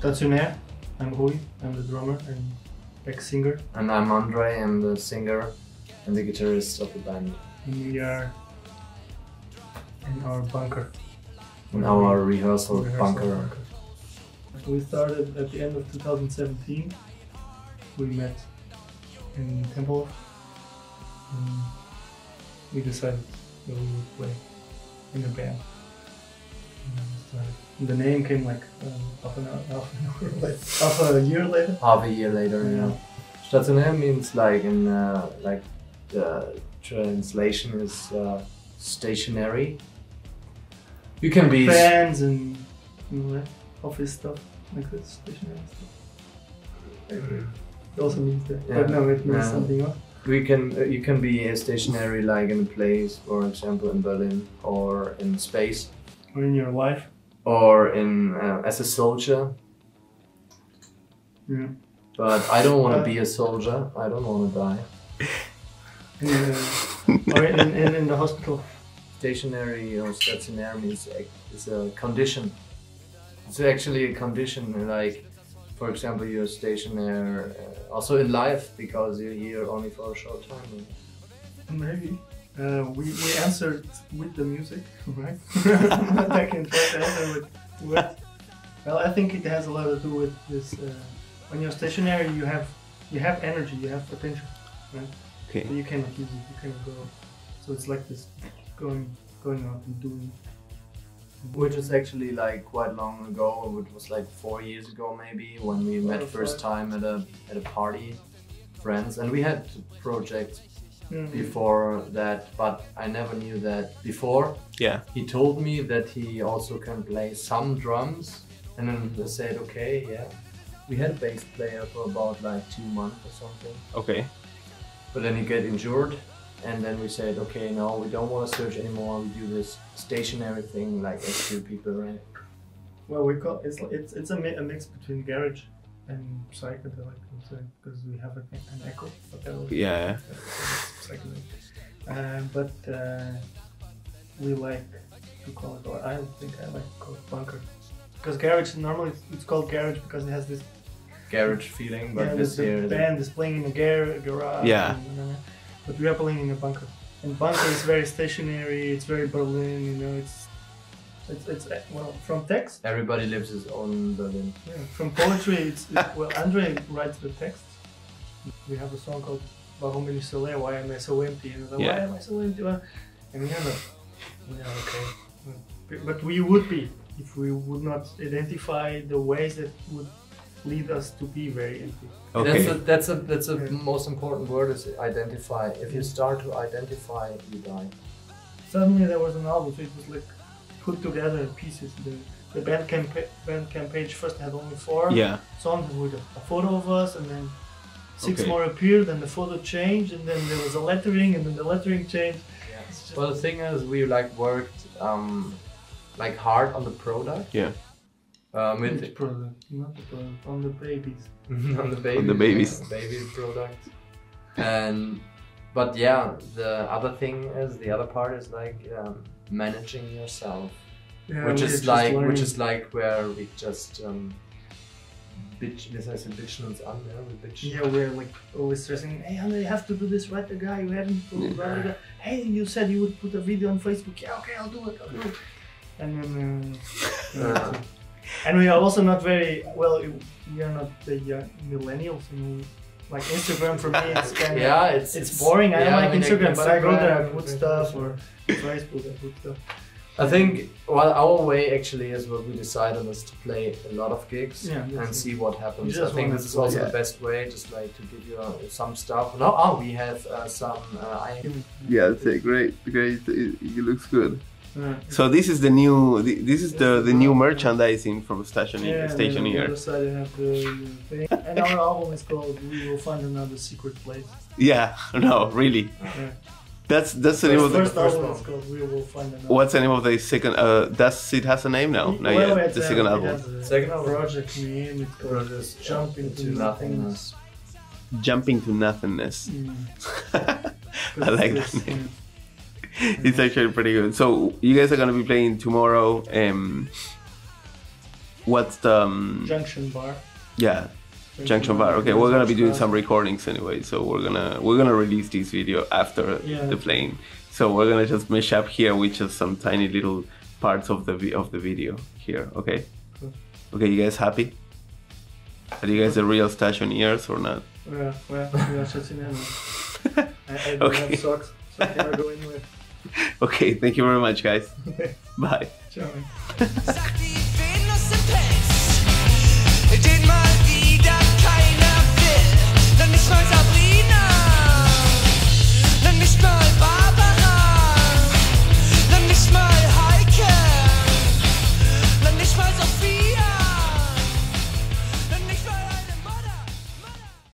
Stationär. I'm Rui, I'm the drummer and ex-singer. And I'm Andre, I'm the singer and the guitarist of the band. And we are in our bunker. In our rehearsal bunker. We started at the end of 2017. We met in Temple and we decided that we would play in a band. The name came like half a year later. Yeah. Stationär means like in like the translation is stationary. You can be fans and office stuff like that, stationary stuff. It also means that, yeah. But no, it means something else. You can be stationary like in a place, for example, in Berlin or in space. Or in your life. Or in as a soldier. Yeah. But I don't want to be a soldier. I don't want to die. Or in the hospital. Stationary or stationary is a condition. It's actually a condition. Like, for example, you're stationary also in life because you're here only for a short time. Maybe. We answered with the music, right? I can try to answer with. Well, I think it has a lot to do with this. When you're stationary, you have energy, you have potential, right? Okay. So you cannot use it, you cannot go. So it's like this, going out and doing. Which is actually like quite long ago. It was like 4 years ago maybe when we met first time at a party, friends, and we had projects. Mm-hmm. Before that, but I never knew that before. Yeah. He told me that he also can play some drums, and then I said, okay, yeah. We had a bass player for about like 2 months or something. Okay. But then he got injured, and then we said, okay, no, we don't want to search anymore. We do this stationary thing like as two people, right? Well, we call it's a mix between garage and psychedelic, because we have an echo. Yeah. But we like to call it, or I think I like to call it bunker. Because garage, normally it's called garage because it has this garage feeling, but the band is playing in a garage. Yeah. But we are playing in a bunker. And bunker is very stationary, it's very Berlin, you know, it's well, from text. Everybody lives his own Berlin. Yeah, from poetry, well, Andre writes the text. We have a song called Warum bin ich so leer? Why am I so empty? And like, why am I so empty? And we are okay. But we would be if we would not identify the ways that would lead us to be very empty. Okay. That's the most important word is identify. If you start to identify, you die. Suddenly there was an album, so it was like put together in pieces. The Bandcamp page first had only 4 songs with a photo of us, and then 6 more appeared, and the photo changed, and then there was a lettering, and then the lettering changed. Yeah. Well, the thing is, we like worked like hard on the product. Yeah. Which product? Not the product. On the babies. On the babies. Baby product. But yeah, the other part is like managing yourself, yeah, which is like where we just. Bitch. Yeah, we're like always stressing. Hey, Andre, you have to do this, right? The guy you haven't told, right? Hey, you said you would put a video on Facebook. Yeah, okay, I'll do it. And then, and we are also not very well. We are not the young millennials. You know, like Instagram for me, it's kind of it's boring. I don't like Instagram, but I go there, I put stuff, or Facebook, I put stuff. I think our way actually is what we decided is to play a lot of gigs and see what happens. I think this is also the best way, just like to give you some stuff. No, we have some. Yeah, it's great. It looks good. So this is the new. This is the new merchandising from Stationär. Yeah, Stationär. And our album is called "We Will Find Another Secret Place." Yeah. No, really. Okay. That's the name of the first album. We Will Find Another. What's the name of the second? It has a name now. No, well, yeah, the second album. Second project name is called "Jumping to Nothingness." Jumping to Nothingness. Mm. I like that name. It's actually pretty good. So you guys are gonna be playing tomorrow. what's the Junction Bar? Yeah, Junction Bar. Okay, we're gonna be doing some recordings anyway, so we're gonna release this video after the playing. So we're gonna just mesh up here with just some tiny little parts of the video here. Okay. Cool. Okay, you guys happy? Are you guys the real Stationärs or not? Yeah, well, we are Stationärs. I don't have socks, so I cannot go anywhere. Okay, thank you very much, guys. Bye. Ciao.